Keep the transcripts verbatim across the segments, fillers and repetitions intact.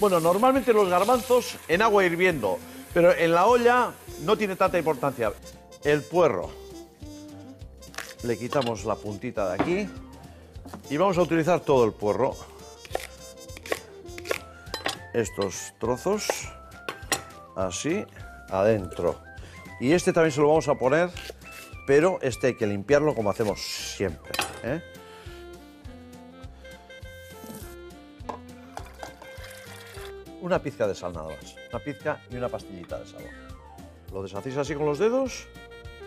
Bueno, normalmente los garbanzos en agua hirviendo, pero en la olla no tiene tanta importancia. El puerro. Le quitamos la puntita de aquí y vamos a utilizar todo el puerro. Estos trozos, así, adentro. Y este también se lo vamos a poner, pero este hay que limpiarlo como hacemos siempre, ¿eh? Una pizca de sal nada más, una pizca y una pastillita de sal. Lo deshacéis así con los dedos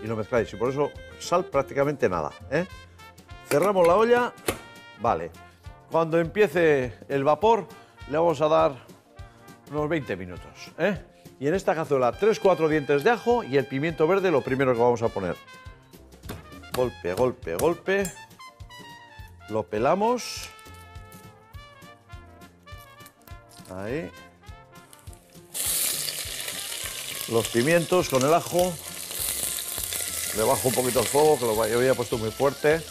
y lo mezcláis, y por eso sal prácticamente nada, ¿eh? Cerramos la olla, vale. Cuando empiece el vapor le vamos a dar unos veinte minutos, ¿eh? Y en esta cazuela tres cuatro dientes de ajo y el pimiento verde lo primero que vamos a poner. Golpe, golpe, golpe. Lo pelamos. Ahí. Los pimientos con el ajo. Le bajo un poquito el fuego, que lo había puesto muy fuerte.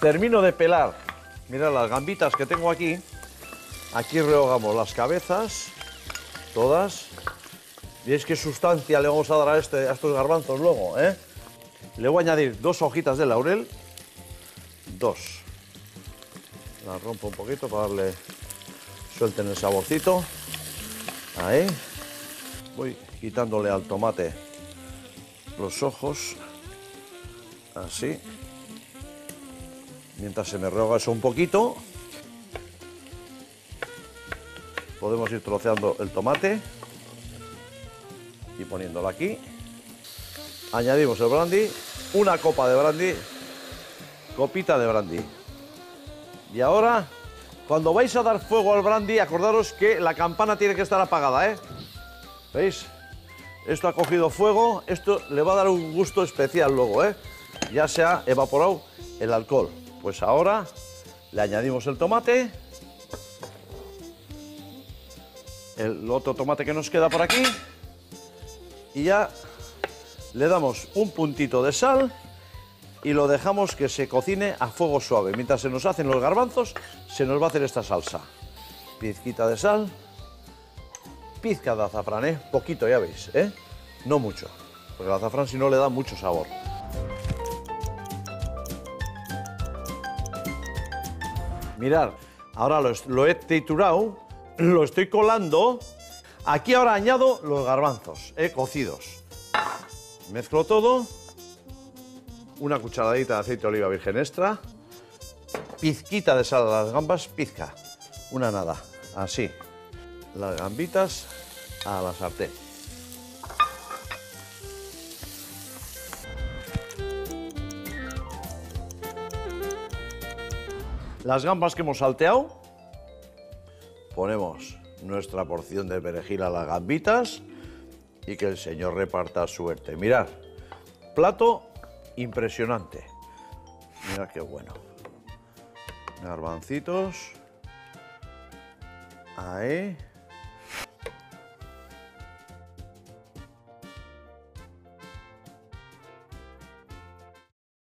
Termino de pelar. Mirad las gambitas que tengo aquí. Aquí rehogamos las cabezas. Todas. ¿Veis qué sustancia le vamos a dar a, este, a estos garbanzos luego, eh? Le voy a añadir dos hojitas de laurel. Dos. Las rompo un poquito para darle... Suelten el saborcito. Ahí. Voy quitándole al tomate los ojos. Así. Mientras se me rehoga eso un poquito. Podemos ir troceando el tomate. Y poniéndolo aquí. Añadimos el brandy. Una copa de brandy. Copita de brandy. Y ahora... Cuando vais a dar fuego al brandy, acordaros que la campana tiene que estar apagada, ¿eh? ¿Veis? Esto ha cogido fuego, esto le va a dar un gusto especial luego, ¿eh? Ya se ha evaporado el alcohol. Pues ahora le añadimos el tomate. El otro tomate que nos queda por aquí. Y ya le damos un puntito de sal. Y lo dejamos que se cocine a fuego suave. Mientras se nos hacen los garbanzos, se nos va a hacer esta salsa. Pizquita de sal, pizca de azafrán, ¿eh? Poquito, ya veis, ¿eh? No mucho, porque el azafrán si no le da mucho sabor. Mirad, ahora lo, lo he triturado, lo estoy colando. Aquí ahora añado los garbanzos, ¿eh? Cocidos. Mezclo todo. Una cucharadita de aceite de oliva virgen extra, pizquita de sal a las gambas, pizca, una nada, así, las gambitas a la sartén. Las gambas que hemos salteado, ponemos nuestra porción de perejil a las gambitas y que el Señor reparta suerte. Mirad, plato... Impresionante. Mira qué bueno. Garbancitos. Ahí.